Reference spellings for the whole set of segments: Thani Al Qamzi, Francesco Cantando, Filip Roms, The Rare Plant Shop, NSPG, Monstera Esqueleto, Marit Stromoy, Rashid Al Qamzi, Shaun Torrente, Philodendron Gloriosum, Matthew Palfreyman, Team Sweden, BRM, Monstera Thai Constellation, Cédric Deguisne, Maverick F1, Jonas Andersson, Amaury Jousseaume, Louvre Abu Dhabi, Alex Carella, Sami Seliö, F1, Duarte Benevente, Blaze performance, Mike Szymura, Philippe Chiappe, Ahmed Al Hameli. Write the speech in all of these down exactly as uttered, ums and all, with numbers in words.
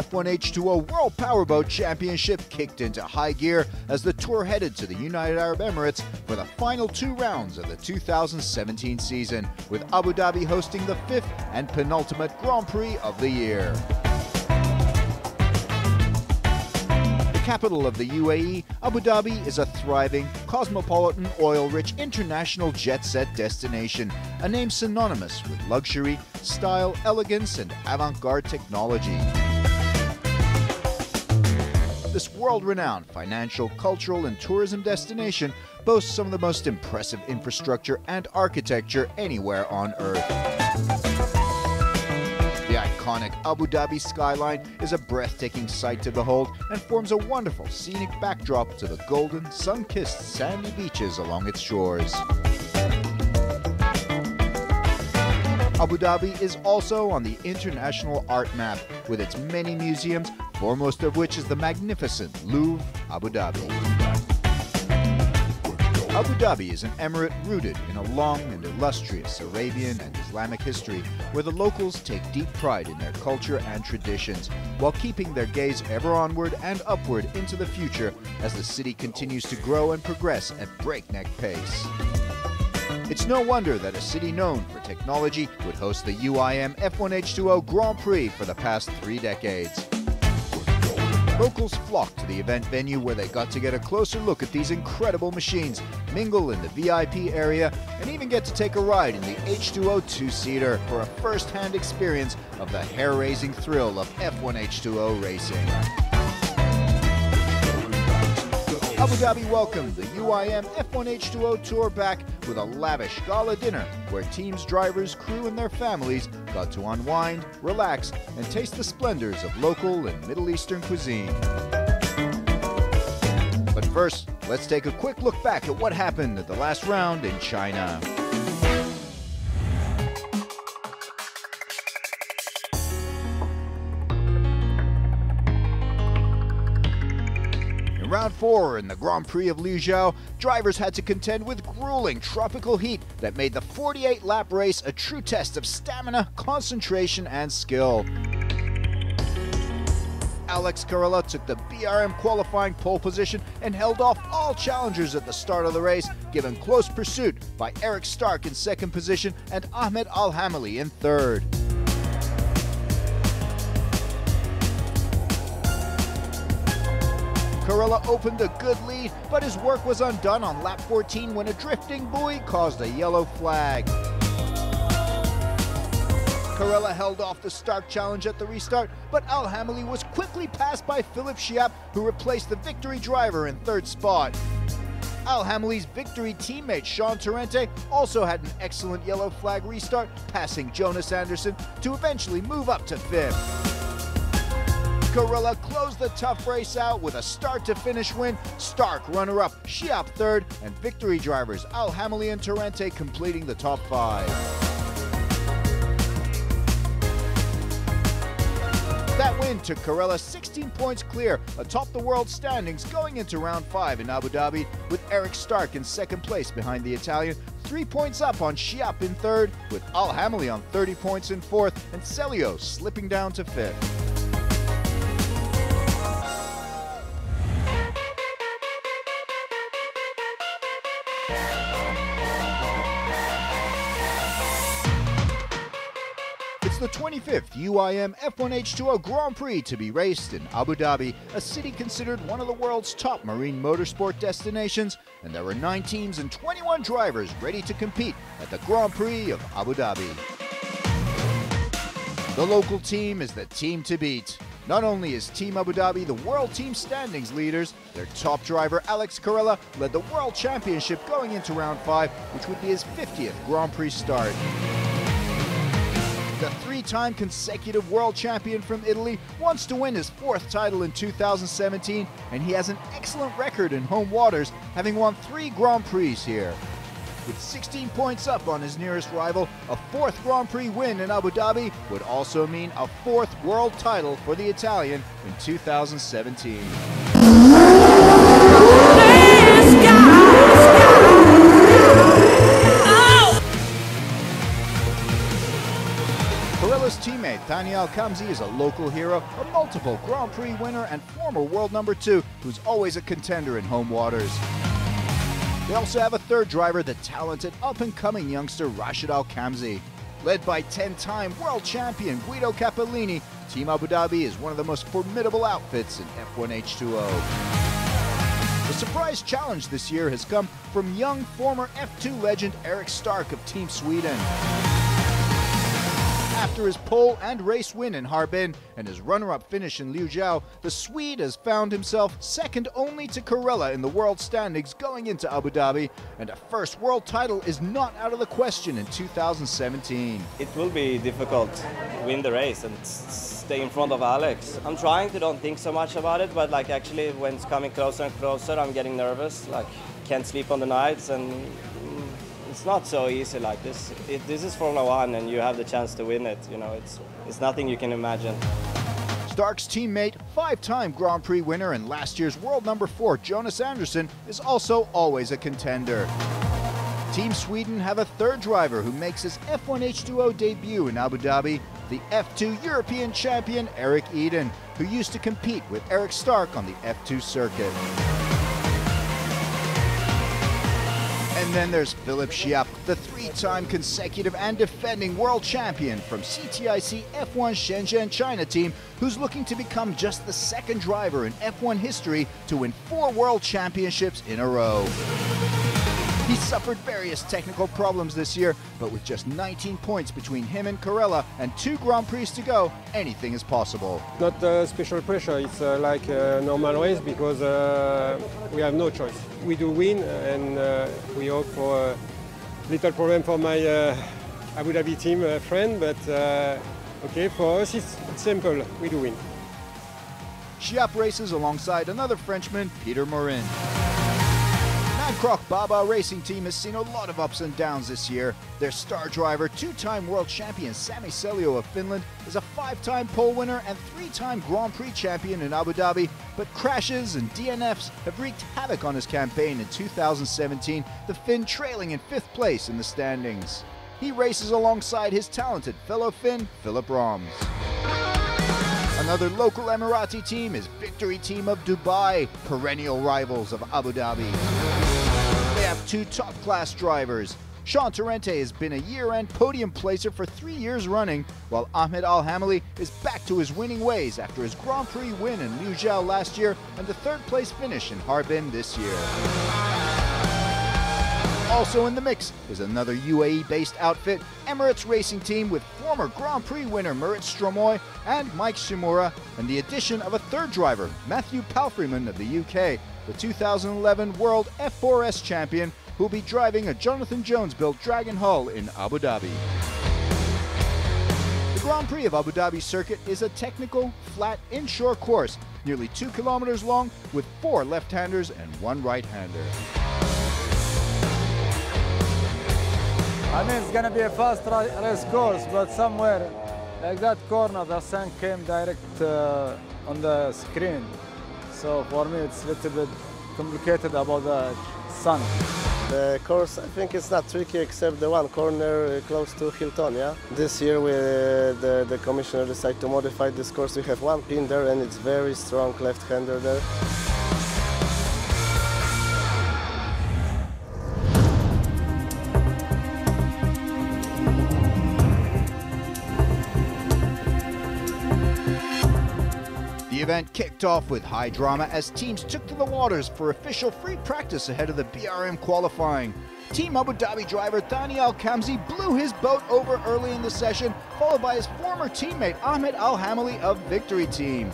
F one H two O World Powerboat Championship kicked into high gear as the tour headed to the United Arab Emirates for the final two rounds of the two thousand seventeen season, with Abu Dhabi hosting the fifth and penultimate Grand Prix of the year. Capital of the U A E, Abu Dhabi is a thriving, cosmopolitan, oil-rich, international jet-set destination, a name synonymous with luxury, style, elegance, and avant-garde technology. This world-renowned financial, cultural, and tourism destination boasts some of the most impressive infrastructure and architecture anywhere on Earth. The iconic Abu Dhabi skyline is a breathtaking sight to behold and forms a wonderful scenic backdrop to the golden, sun-kissed sandy beaches along its shores. Abu Dhabi is also on the international art map with its many museums, foremost of which is the magnificent Louvre, Abu Dhabi. Abu Dhabi is an emirate rooted in a long and illustrious Arabian and Islamic history, where the locals take deep pride in their culture and traditions, while keeping their gaze ever onward and upward into the future as the city continues to grow and progress at breakneck pace. It's no wonder that a city known for technology would host the U I M F one H two O Grand Prix for the past three decades. Locals flocked to the event venue where they got to get a closer look at these incredible machines, mingle in the V I P area, and even get to take a ride in the H two O two-seater for a first-hand experience of the hair-raising thrill of F one H two O racing. Abu Dhabi welcomed the U I M F one H two O Tour back with a lavish gala dinner where teams, drivers, crew and their families got to unwind, relax and taste the splendors of local and Middle Eastern cuisine. But first, let's take a quick look back at what happened at the last round in China. Round four in the Grand Prix of Liuzhou, drivers had to contend with grueling tropical heat that made the forty-eight lap race a true test of stamina, concentration, and skill. Alex Carella took the B R M qualifying pole position and held off all challengers at the start of the race, given close pursuit by Erik Stark in second position and Ahmed Al Hameli in third. Carella opened a good lead, but his work was undone on lap fourteen when a drifting buoy caused a yellow flag. Carella held off the Stark challenge at the restart, but Al Hameli was quickly passed by Philippe Chiappe, who replaced the Victory driver in third spot. Al Hameli's Victory teammate Shaun Torrente also had an excellent yellow flag restart, passing Jonas Andersson to eventually move up to fifth. Carella closed the tough race out with a start-to-finish win. Stark runner-up, Chiappe third, and Victory drivers Al Hameli and Torrente completing the top five. That win took Carella sixteen points clear atop the world standings going into round five in Abu Dhabi, with Erik Stark in second place behind the Italian, three points up on Chiappe in third, with Al Hameli on thirty points in fourth, and Seliö slipping down to fifth. The twenty-fifth U I M F one H two O Grand Prix to be raced in Abu Dhabi, a city considered one of the world's top marine motorsport destinations, and there were nine teams and twenty-one drivers ready to compete at the Grand Prix of Abu Dhabi. The local team is the team to beat. Not only is Team Abu Dhabi the world team standings leaders, their top driver Alex Carella led the world championship going into round five, which would be his fiftieth Grand Prix start. The three-time consecutive world champion from Italy wants to win his fourth title in two thousand seventeen, and he has an excellent record in home waters, having won three Grand Prix here. With sixteen points up on his nearest rival, a fourth Grand Prix win in Abu Dhabi would also mean a fourth world title for the Italian in two thousand seventeen. teammate Thani Al Qamzi is a local hero, a multiple Grand Prix winner and former world number two who's always a contender in home waters. They also have a third driver, the talented up-and-coming youngster Rashid Al Qamzi. Led by ten-time world champion Guido Cappellini, Team Abu Dhabi is one of the most formidable outfits in F one H two O. The surprise challenge this year has come from young former F two legend Erik Stark of Team Sweden. After his pole and race win in Harbin and his runner-up finish in Liuzhou, the Swede has found himself second only to Carella in the world standings going into Abu Dhabi, and a first world title is not out of the question in two thousand seventeen. It will be difficult to win the race and stay in front of Alex. I'm trying to don't think so much about it, but like actually when it's coming closer and closer, I'm getting nervous, like can't sleep on the nights, and it's not so easy like this. It, this is Formula One and you have the chance to win it, you know, it's, it's nothing you can imagine. Stark's teammate, five-time Grand Prix winner and last year's world number four, Jonas Andersson, is also always a contender. Team Sweden have a third driver who makes his F one H two O debut in Abu Dhabi, the F two European champion Erik Edin, who used to compete with Erik Stark on the F two circuit. And then there's Philippe Chiappe, the three-time consecutive and defending world champion from C T I C F one Shenzhen China team, who's looking to become just the second driver in F one history to win four world championships in a row. He suffered various technical problems this year, but with just nineteen points between him and Carella and two Grand Prix to go, anything is possible. Not uh, special pressure, it's uh, like a normal race because uh, we have no choice. We do win and uh, we hope for a little problem for my uh, Abu Dhabi team uh, friend, but uh, okay, for us it's simple, we do win. Chiappe races alongside another Frenchman, Peter Morin. Krok Baba Racing Team has seen a lot of ups and downs this year. Their star driver, two-time world champion Sami Seliö of Finland, is a five-time pole winner and three-time Grand Prix champion in Abu Dhabi, but crashes and D N Fs have wreaked havoc on his campaign in two thousand seventeen, the Finn trailing in fifth place in the standings. He races alongside his talented fellow Finn, Filip Roms. Another local Emirati team is Victory Team of Dubai, perennial rivals of Abu Dhabi. Two top-class drivers. Shaun Torrente has been a year-end podium placer for three years running, while Ahmed Al Hameli is back to his winning ways after his Grand Prix win in Liuzhou last year and the third-place finish in Harbin this year. Also in the mix is another U A E-based outfit, Emirates Racing Team, with former Grand Prix winner Marit Stromoy and Mike Szymura, and the addition of a third driver, Matthew Palfreyman of the U K, the two thousand eleven World F four S champion, who'll be driving a Jonathan Jones-built Dragon Hull in Abu Dhabi. The Grand Prix of Abu Dhabi circuit is a technical, flat, inshore course, nearly two kilometers long, with four left-handers and one right-hander. I mean, it's going to be a fast race course, but somewhere like that corner, the sun came direct uh, on the screen. So for me, it's a little bit complicated about the sun. The course, I think it's not tricky except the one corner close to Hilton, yeah? This year, we, the, the commissioner decided to modify this course. We have one pin there, and it's very strong left-hander there. The event kicked off with high drama as teams took to the waters for official free practice ahead of the B R M qualifying. Team Abu Dhabi driver Thani Al Qamzi blew his boat over early in the session, followed by his former teammate Ahmed Al Hameli of Victory Team.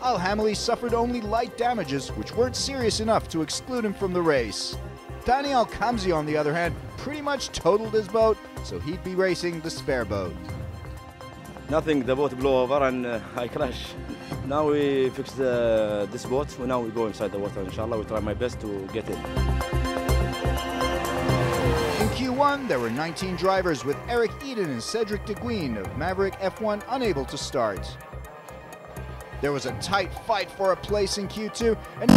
Al Hameli suffered only light damages, which weren't serious enough to exclude him from the race. Thani Al Qamzi, on the other hand, pretty much totaled his boat, so he'd be racing the spare boat. Nothing, the boat blew over and uh, I crashed. Now we fixed uh, this boat, so now we go inside the water, inshallah. We try my best to get it. In Q one, there were nineteen drivers, with Erik Edin and Cédric Deguisne of Maverick F one unable to start. There was a tight fight for a place in Q two, and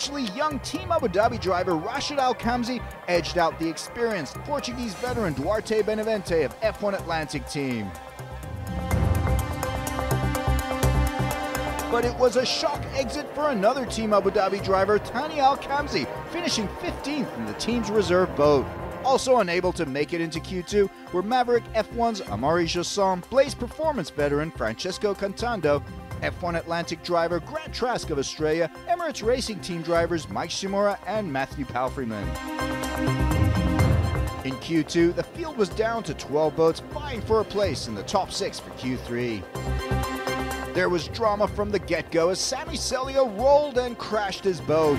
potentially young Team Abu Dhabi driver Rashid Al Qamzi edged out the experienced Portuguese veteran Duarte Benevente of F one Atlantic team. But it was a shock exit for another Team Abu Dhabi driver, Thani Al Qamzi, finishing fifteenth in the team's reserve boat. Also unable to make it into Q two were Maverick F one's Amaury Jousseaume, Blaze performance veteran Francesco Cantando, F one Atlantic driver Grant Trask of Australia, Emirates Racing Team drivers Mike Szymura and Matthew Palfreyman. In Q two, the field was down to twelve boats vying for a place in the top six for Q three. There was drama from the get-go as Sami Seliö rolled and crashed his boat.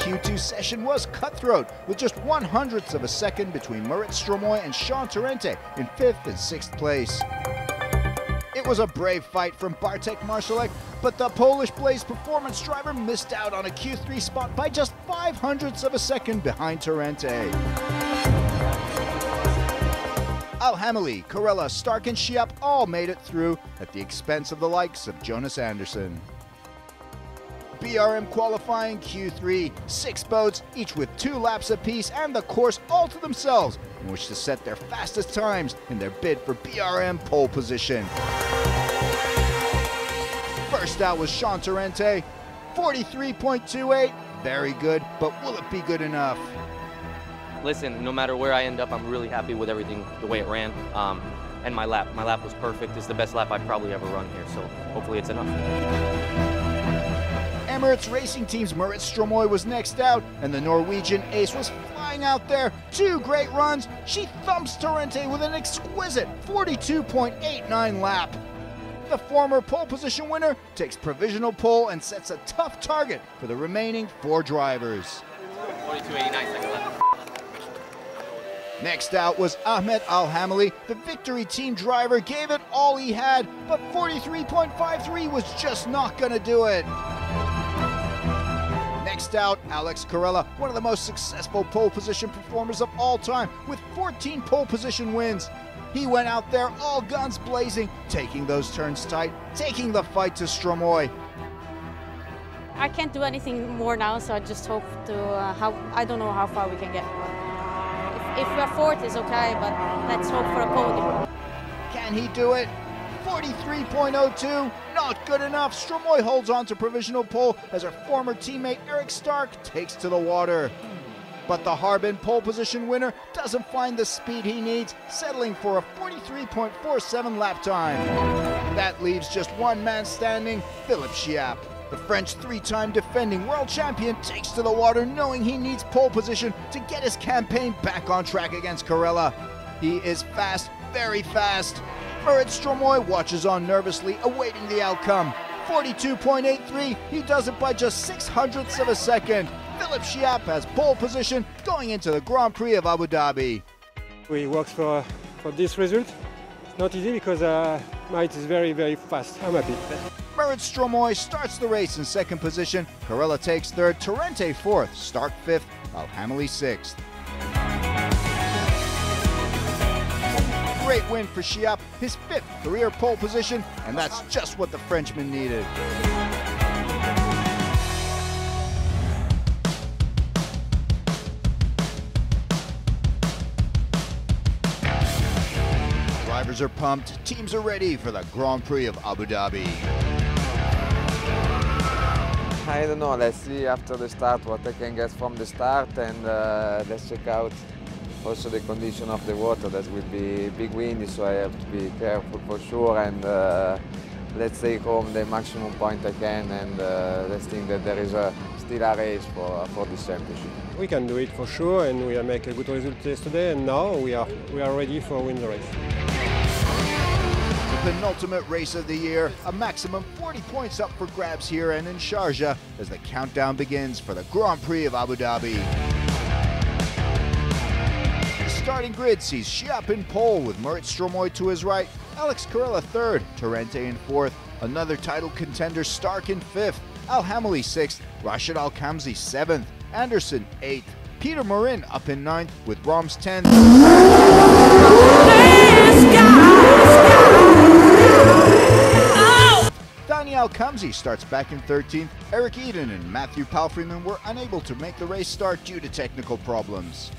Q two session was cutthroat, with just one hundredths of a second between Marit Stromoy and Shaun Torrente in fifth and sixth place. It was a brave fight from Bartek Marszalek, but the Polish Blaze performance driver missed out on a Q three spot by just five hundredths of a second behind Torrente. Al Hameli, Carella, Stark and Chiappe all made it through at the expense of the likes of Jonas Andersson. B R M qualifying Q three, six boats, each with two laps apiece and the course all to themselves, in which to set their fastest times in their bid for B R M pole position. First out was Shaun Torrente, forty-three point two eight, very good, but will it be good enough? Listen, no matter where I end up, I'm really happy with everything, the way it ran, um, and my lap. My lap was perfect. It's the best lap I've probably ever run here, so hopefully it's enough. Emirates Racing Team's Marit Stromoy was next out, and the Norwegian ace was flying out there. Two great runs. She thumps Torrente with an exquisite forty-two point eight nine lap. The former pole position winner takes provisional pole and sets a tough target for the remaining four drivers. forty-two point eight nine second lap. Next out was Ahmed Al Hameli. The Victory Team driver gave it all he had, but forty-three point five three was just not going to do it. Next out, Alex Carella, one of the most successful pole position performers of all time, with fourteen pole position wins. He went out there all guns blazing, taking those turns tight, taking the fight to Stromoy. I can't do anything more now, so I just hope to, uh, how, I don't know how far we can get. If we're fourth, it's okay, but let's hope for a podium. Can he do it? forty-three point oh two, not good enough. Stromoy holds on to provisional pole as her former teammate Erik Stark takes to the water. But the Harbin pole position winner doesn't find the speed he needs, settling for a forty-three point four seven lap time. That leaves just one man standing, Philippe Chiappe. The French three-time defending world champion takes to the water knowing he needs pole position to get his campaign back on track against Carella. He is fast, very fast. Marit Stromoy watches on nervously, awaiting the outcome. forty-two point eight three, he does it by just six hundredths of a second. Philippe Chiappe has pole position going into the Grand Prix of Abu Dhabi. We worked for, for this result. It's not easy because uh, Marit is very, very fast. I'm happy. Marit Stromoy starts the race in second position, Carella takes third, Torrente fourth, Stark fifth, Al Hameli sixth. Great win for Chiappe, his fifth career pole position, and that's just what the Frenchman needed. Drivers are pumped, teams are ready for the Grand Prix of Abu Dhabi. I don't know, let's see after the start what I can get from the start, and uh, let's check out also the condition of the water. That will be big windy, so I have to be careful for sure, and uh, let's take home the maximum point I can, and uh, let's think that there is a, still a race for, for this championship. We can do it for sure, and we make a good result yesterday, and now we are, we are ready for win the race. The penultimate race of the year, a maximum forty points up for grabs here and in Sharjah as the countdown begins for the Grand Prix of Abu Dhabi. The starting grid sees Chiappe in pole with Marit Stromoy to his right, Alex Carella third, Torrente in fourth, another title contender Stark in fifth, Al Hameli sixth, Rashid Al Qamzi seventh, Andersson eighth, Peter Morin up in ninth with Roms tenth. Al Qamzi starts back in thirteenth, Erik Edin and Matthew Palfreyman were unable to make the race start due to technical problems.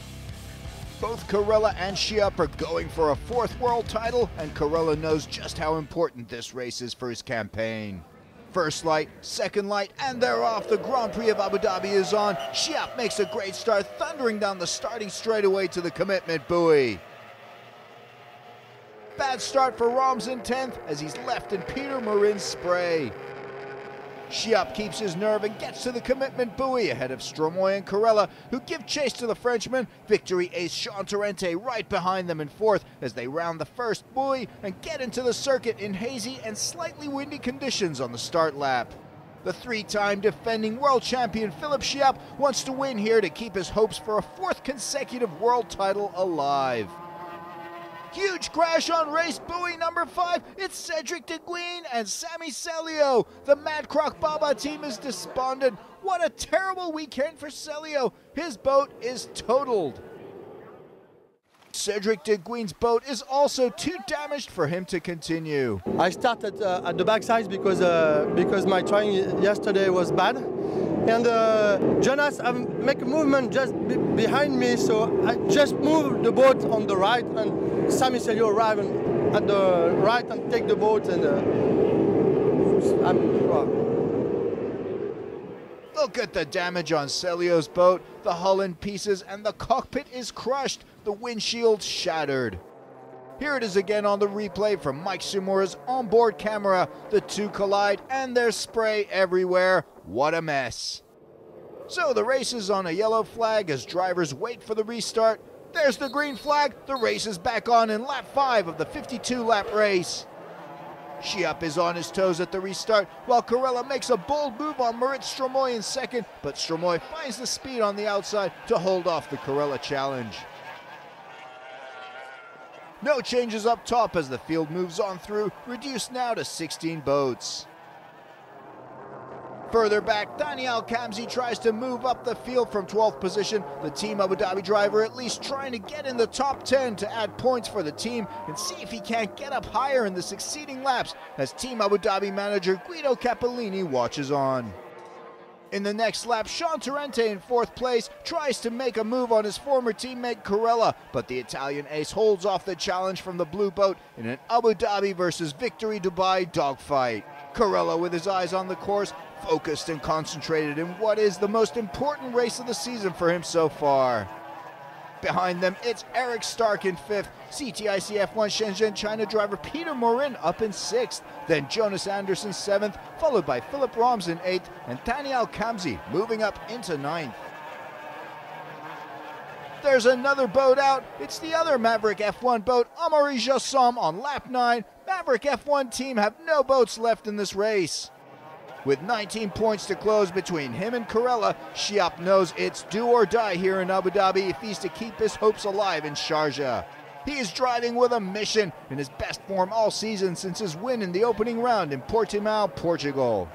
Both Carella and Chiappe are going for a fourth world title, and Carella knows just how important this race is for his campaign. First light, second light, and they're off. The Grand Prix of Abu Dhabi is on. Chiappe makes a great start, thundering down the starting straightaway to the commitment buoy. Bad start for Roms in tenth as he's left in Peter Morin's spray. Chiappe keeps his nerve and gets to the commitment buoy ahead of Stromoy and Carella, who give chase to the Frenchman. Victory ace Shaun Torrente right behind them in fourth as they round the first buoy and get into the circuit in hazy and slightly windy conditions on the start lap. The three-time defending world champion Philippe Chiappe wants to win here to keep his hopes for a fourth consecutive world title alive. Huge crash on race buoy number five. It's Cédric Deguisne and Sami Seliö. The Mad Krok Baba team is despondent. What a terrible weekend for Seliö. His boat is totaled. Cédric Deguisne's boat is also too damaged for him to continue. I started uh, at the backside because uh, because my trying yesterday was bad, and uh, Jonas um, make a movement just be behind me, so I just moved the boat on the right, and Sami Seliö arrived at the right and take the boat, and uh, I'm wrong. Look at the damage on Seliö's boat. The hull in pieces and the cockpit is crushed. The windshield shattered. Here it is again on the replay from Mike Szymura's onboard camera. The two collide and there's spray everywhere. What a mess. So the race is on a yellow flag as drivers wait for the restart. There's the green flag. The race is back on in lap five of the fifty-two lap race. Chiappe is on his toes at the restart, while Carella makes a bold move on Marit Stromoy in second, but Stromoy finds the speed on the outside to hold off the Carella challenge. No changes up top as the field moves on through, reduced now to sixteen boats. Further back, Thani Al Qamzi tries to move up the field from twelfth position, the Team Abu Dhabi driver at least trying to get in the top ten to add points for the team and see if he can't get up higher in the succeeding laps as Team Abu Dhabi manager Guido Cappellini watches on. In the next lap, Shaun Torrente in fourth place tries to make a move on his former teammate Carella, but the Italian ace holds off the challenge from the blue boat in an Abu Dhabi versus Victory Dubai dogfight. Carella, with his eyes on the course, focused and concentrated in what is the most important race of the season for him so far. Behind them, it's Erik Stark in fifth, C T I C F one Shenzhen China driver Peter Morin up in sixth, then Jonas Andersson seventh, followed by Filip Roms in eighth, and Thani Al Qamzi moving up into ninth. There's another boat out. It's the other Maverick F one boat, Amaury Jousseaume, on lap nine. Maverick F one team have no boats left in this race. With nineteen points to close between him and Carella, Chiappe knows it's do or die here in Abu Dhabi if he's to keep his hopes alive in Sharjah. He is driving with a mission, in his best form all season since his win in the opening round in Portimao, Portugal.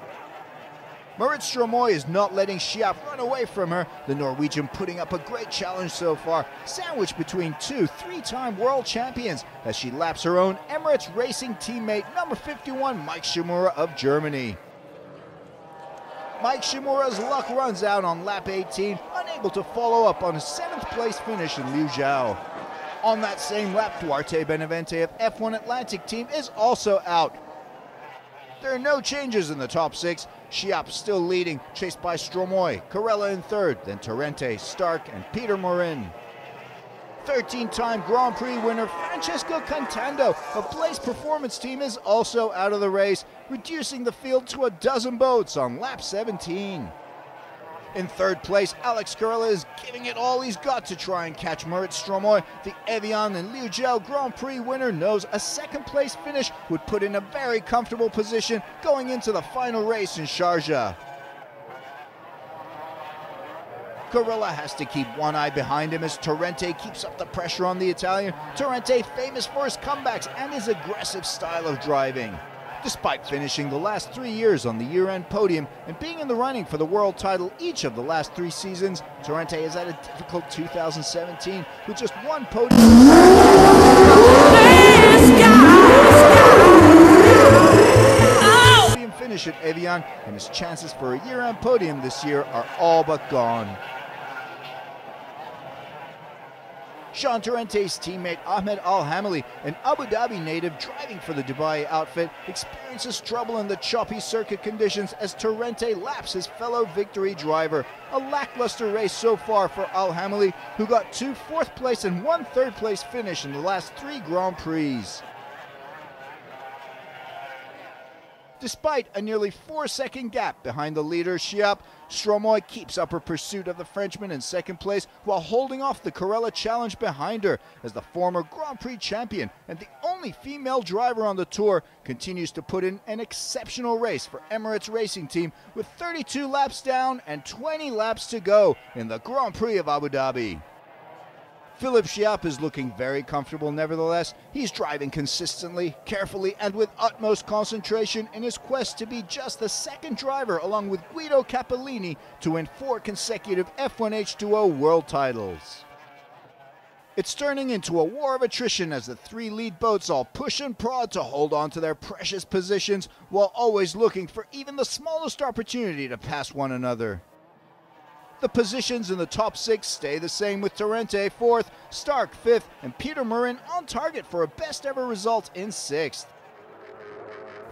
Marit Stromoy is not letting Chiappe run away from her, the Norwegian putting up a great challenge so far, sandwiched between two three-time world champions as she laps her own Emirates Racing teammate number fifty-one Mike Szymura of Germany. Mike Szymura's luck runs out on lap eighteen, unable to follow up on his seventh place finish in Liuzhou. On that same lap, Duarte Benevente of F one Atlantic team is also out. There are no changes in the top six. Chiappe still leading, chased by Stromoy, Carella in third, then Torrente, Stark, and Peter Morin. thirteen-time Grand Prix winner Francesco Cantando of Blaze performance team is also out of the race, reducing the field to a dozen boats on lap seventeen. In third place, Alex Carella is giving it all he's got to try and catch Marit Stromoy. The Evian and Liuzhou Grand Prix winner knows a second-place finish would put in a very comfortable position going into the final race in Sharjah. Carella has to keep one eye behind him as Torrente keeps up the pressure on the Italian. Torrente famous for his comebacks and his aggressive style of driving. Despite finishing the last three years on the year-end podium and being in the running for the world title each of the last three seasons, Torrente has had a difficult two thousand seventeen with just one podium. finish at Evian, and his chances for a year-round podium this year are all but gone. Shaun Torrente's teammate Ahmed Al Hameli, an Abu Dhabi native driving for the Dubai outfit, experiences trouble in the choppy circuit conditions as Torrente laps his fellow Victory driver. A lackluster race so far for Al Hameli, who got two fourth place and one third place finish in the last three Grand Prix. Despite a nearly four-second gap behind the leader, Chiappe, Stromoy keeps up her pursuit of the Frenchman in second place while holding off the Carella challenge behind her, as the former Grand Prix champion and the only female driver on the tour continues to put in an exceptional race for Emirates Racing Team, with thirty-two laps down and twenty laps to go in the Grand Prix of Abu Dhabi. Philippe Chiappe is looking very comfortable nevertheless. He's driving consistently, carefully, and with utmost concentration in his quest to be just the second driver, along with Guido Cappellini, to win four consecutive F one H two O world titles. It's turning into a war of attrition as the three lead boats all push and prod to hold on to their precious positions, while always looking for even the smallest opportunity to pass one another. The positions in the top six stay the same, with Torrente fourth, Stark fifth, and Peter Morin on target for a best ever result in sixth.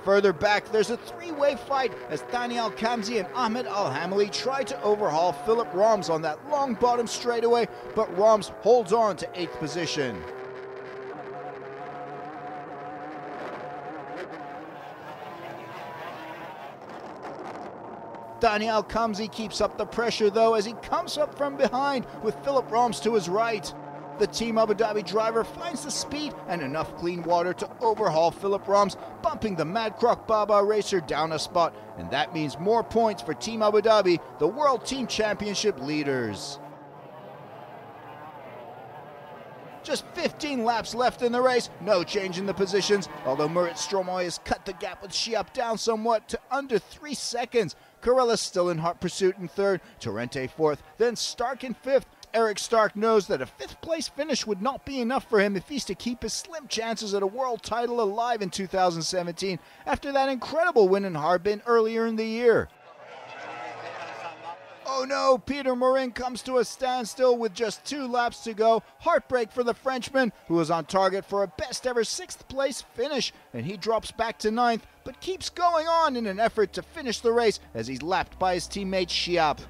Further back, there's a three-way fight as Thani Al Qamzi and Ahmed Al Hameli try to overhaul Filip Roms on that long bottom straightaway, but Roms holds on to eighth position. Thani Al Qamzi keeps up the pressure though, as he comes up from behind with Filip Roms to his right. The Team Abu Dhabi driver finds the speed and enough clean water to overhaul Filip Roms, bumping the mad Krok Baba racer down a spot, and that means more points for Team Abu Dhabi, the World Team Championship leaders. Just fifteen laps left in the race, no change in the positions, although Marit Stromoy has cut the gap with Chiappe down somewhat to under three seconds. Carella still in hot pursuit in third, Torrente fourth, then Stark in fifth. Erik Stark knows that a fifth place finish would not be enough for him if he's to keep his slim chances at a world title alive in two thousand seventeen, after that incredible win in Harbin earlier in the year. Oh no, Peter Morin comes to a standstill with just two laps to go. Heartbreak for the Frenchman, who was on target for a best ever sixth place finish, and he drops back to ninth, but keeps going on in an effort to finish the race as he's lapped by his teammate Chiappe.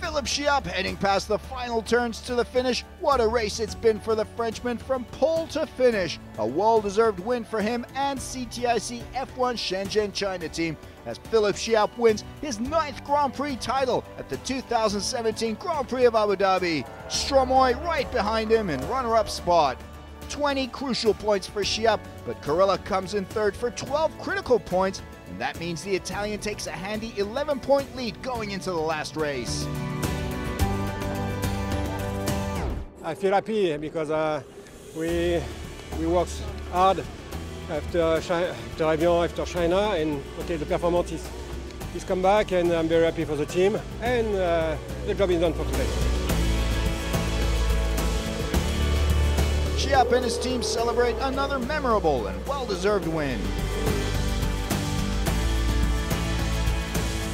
Philippe Chiappe heading past the final turns to the finish. What a race it's been for the Frenchman from pole to finish. A well-deserved win for him and C T I C F one Shenzhen China team, as Philippe Chiappe wins his ninth Grand Prix title at the two thousand seventeen Grand Prix of Abu Dhabi. Stromoy right behind him in runner-up spot. twenty crucial points for Chiappe, but Carella comes in third for twelve critical points, and that means the Italian takes a handy eleven-point lead going into the last race. I feel happy because uh, we we worked hard after after Evian, after China, and okay, the performance is, is come back, and I'm very happy for the team, and uh, the job is done for today. Chiappe and his team celebrate another memorable and well-deserved win.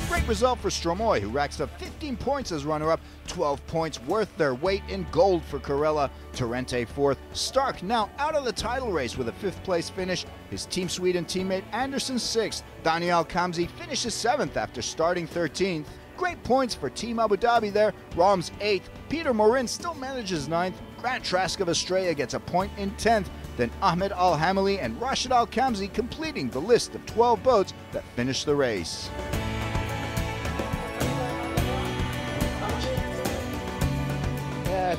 Great result for Stromoy, who racks up fifteen points as runner-up, twelve points worth their weight in gold for Carella. Torrente fourth, Stark now out of the title race with a fifth place finish. His Team Sweden teammate Andersson sixth, Thani Al Qamzi finishes seventh after starting thirteenth. Great points for Team Abu Dhabi there, Roms eighth, Peter Morin still manages ninth, Grant Trask of Australia gets a point in tenth, then Ahmed Al Hameli and Rashid Al Qamzi completing the list of twelve boats that finish the race.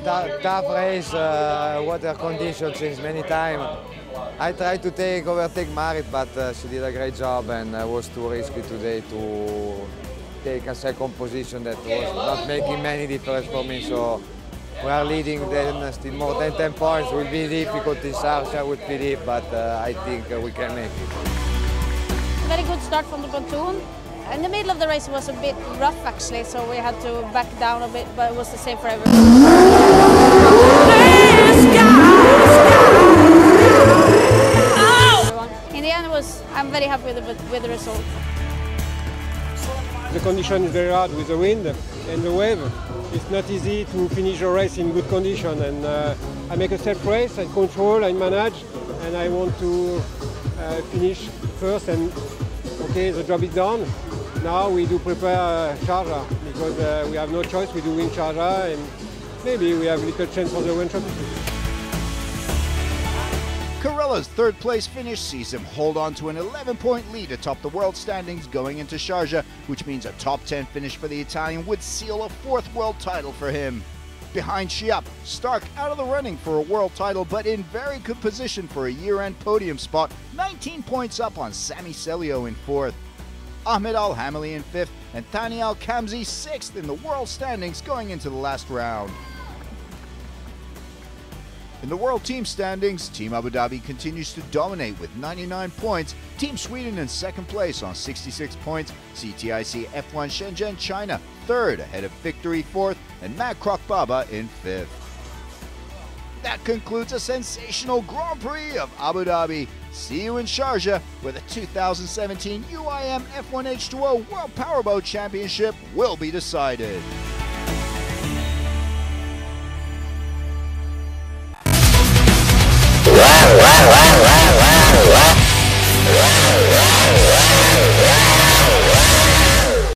Tough race, uh, water condition changed many times. I tried to take overtake Marit, but uh, she did a great job, and uh, was too risky today to take a second position that was not making many difference for me. So we are leading then still more than ten points. Will be difficult in Sharjah with Philippe, but uh, I think uh, we can make it. Very good start from the pontoon. In the middle of the race, it was a bit rough actually, so we had to back down a bit, but it was the same for everyone. Please, God, God. Oh. everyone. was, I'm very happy with, with, with the result. The condition is very hard with the wind and the wave. It's not easy to finish a race in good condition. And uh, I make a safe race, I control, I manage, and I want to uh, finish first. And okay, the job is done. Now we do prepare uh, Sharjah because uh, we have no choice. We do win Sharjah, and maybe we have little chance for the World Championship. Carella's third-place finish sees him hold on to an eleven-point lead atop the world standings going into Sharjah, which means a top ten finish for the Italian would seal a fourth world title for him. Behind Chiappe, Stark out of the running for a world title, but in very good position for a year-end podium spot, nineteen points up on Sami Seliö in fourth. Ahmed Al Hameli in fifth, and Thani Al Qamzi sixth in the world standings going into the last round. In the world team standings, Team Abu Dhabi continues to dominate with ninety-nine points, Team Sweden in second place on sixty-six points, C T I C F one Shenzhen China third ahead of Victory fourth, and Krok Baba in fifth. That concludes a sensational Grand Prix of Abu Dhabi. See you in Sharjah, where the two thousand seventeen U I M F one H two O World Powerboat Championship will be decided. Wow, wow, wow.